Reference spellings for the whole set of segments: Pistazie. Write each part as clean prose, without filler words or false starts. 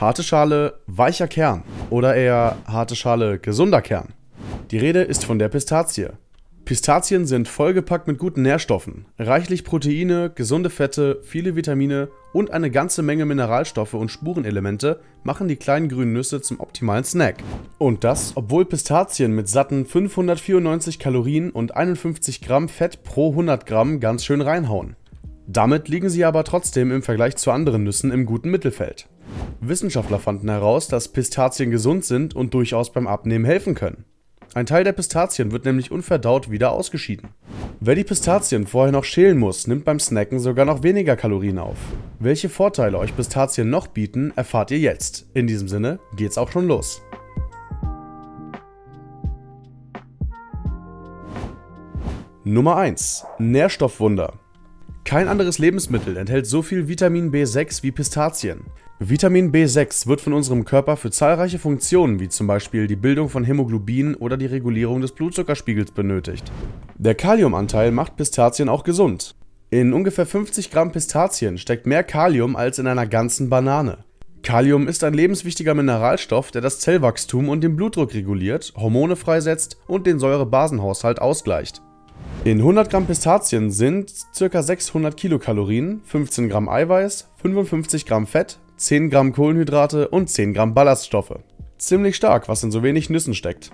Harte Schale, weicher Kern oder eher harte Schale, gesunder Kern. Die Rede ist von der Pistazie. Pistazien sind vollgepackt mit guten Nährstoffen, reichlich Proteine, gesunde Fette, viele Vitamine und eine ganze Menge Mineralstoffe und Spurenelemente machen die kleinen grünen Nüsse zum optimalen Snack. Und das, obwohl Pistazien mit satten 594 Kalorien und 51 Gramm Fett pro 100 Gramm ganz schön reinhauen. Damit liegen sie aber trotzdem im Vergleich zu anderen Nüssen im guten Mittelfeld. Wissenschaftler fanden heraus, dass Pistazien gesund sind und durchaus beim Abnehmen helfen können. Ein Teil der Pistazien wird nämlich unverdaut wieder ausgeschieden. Wer die Pistazien vorher noch schälen muss, nimmt beim Snacken sogar noch weniger Kalorien auf. Welche Vorteile euch Pistazien noch bieten, erfahrt ihr jetzt. In diesem Sinne geht's auch schon los. Nummer 1: Nährstoffwunder. Kein anderes Lebensmittel enthält so viel Vitamin B6 wie Pistazien. Vitamin B6 wird von unserem Körper für zahlreiche Funktionen wie zum Beispiel die Bildung von Hämoglobin oder die Regulierung des Blutzuckerspiegels benötigt. Der Kaliumanteil macht Pistazien auch gesund. In ungefähr 50 Gramm Pistazien steckt mehr Kalium als in einer ganzen Banane. Kalium ist ein lebenswichtiger Mineralstoff, der das Zellwachstum und den Blutdruck reguliert, Hormone freisetzt und den Säure-Basen-Haushalt ausgleicht. In 100 Gramm Pistazien sind ca. 600 Kilokalorien, 15 Gramm Eiweiß, 55 Gramm Fett, 10 Gramm Kohlenhydrate und 10 Gramm Ballaststoffe. Ziemlich stark, was in so wenig Nüssen steckt.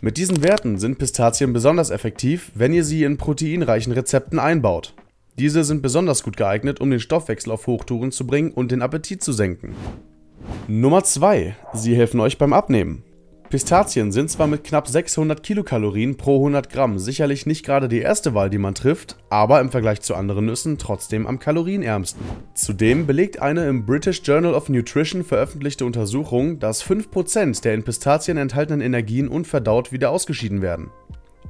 Mit diesen Werten sind Pistazien besonders effektiv, wenn ihr sie in proteinreichen Rezepten einbaut. Diese sind besonders gut geeignet, um den Stoffwechsel auf Hochtouren zu bringen und den Appetit zu senken. Nummer 2. Sie helfen euch beim Abnehmen. Pistazien sind zwar mit knapp 600 Kilokalorien pro 100 Gramm sicherlich nicht gerade die erste Wahl, die man trifft, aber im Vergleich zu anderen Nüssen trotzdem am kalorienärmsten. Zudem belegt eine im British Journal of Nutrition veröffentlichte Untersuchung, dass 5% der in Pistazien enthaltenen Energien unverdaut wieder ausgeschieden werden.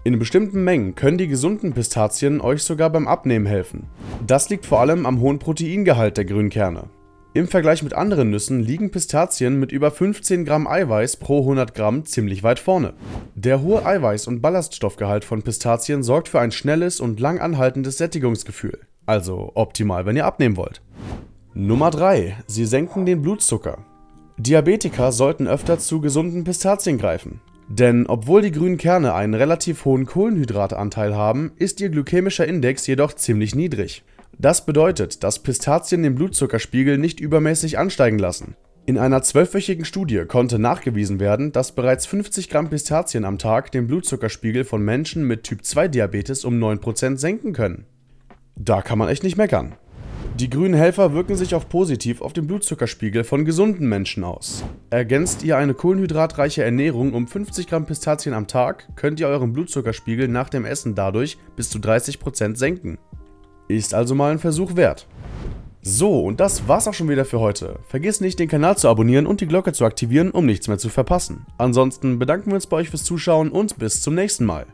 In bestimmten Mengen können die gesunden Pistazien euch sogar beim Abnehmen helfen. Das liegt vor allem am hohen Proteingehalt der Grünkerne. Im Vergleich mit anderen Nüssen liegen Pistazien mit über 15 Gramm Eiweiß pro 100 Gramm ziemlich weit vorne. Der hohe Eiweiß- und Ballaststoffgehalt von Pistazien sorgt für ein schnelles und lang anhaltendes Sättigungsgefühl. Also optimal, wenn ihr abnehmen wollt. Nummer 3. Sie senken den Blutzucker. Diabetiker sollten öfter zu gesunden Pistazien greifen. Denn obwohl die grünen Kerne einen relativ hohen Kohlenhydratanteil haben, ist ihr glykämischer Index jedoch ziemlich niedrig. Das bedeutet, dass Pistazien den Blutzuckerspiegel nicht übermäßig ansteigen lassen. In einer 12-wöchigen Studie konnte nachgewiesen werden, dass bereits 50 Gramm Pistazien am Tag den Blutzuckerspiegel von Menschen mit Typ-2-Diabetes um 9% senken können. Da kann man echt nicht meckern. Die grünen Helfer wirken sich auch positiv auf den Blutzuckerspiegel von gesunden Menschen aus. Ergänzt ihr eine kohlenhydratreiche Ernährung um 50 Gramm Pistazien am Tag, könnt ihr euren Blutzuckerspiegel nach dem Essen dadurch bis zu 30% senken. Ist also mal ein Versuch wert. So, und das war's auch schon wieder für heute. Vergiss nicht, den Kanal zu abonnieren und die Glocke zu aktivieren, um nichts mehr zu verpassen. Ansonsten bedanken wir uns bei euch fürs Zuschauen und bis zum nächsten Mal.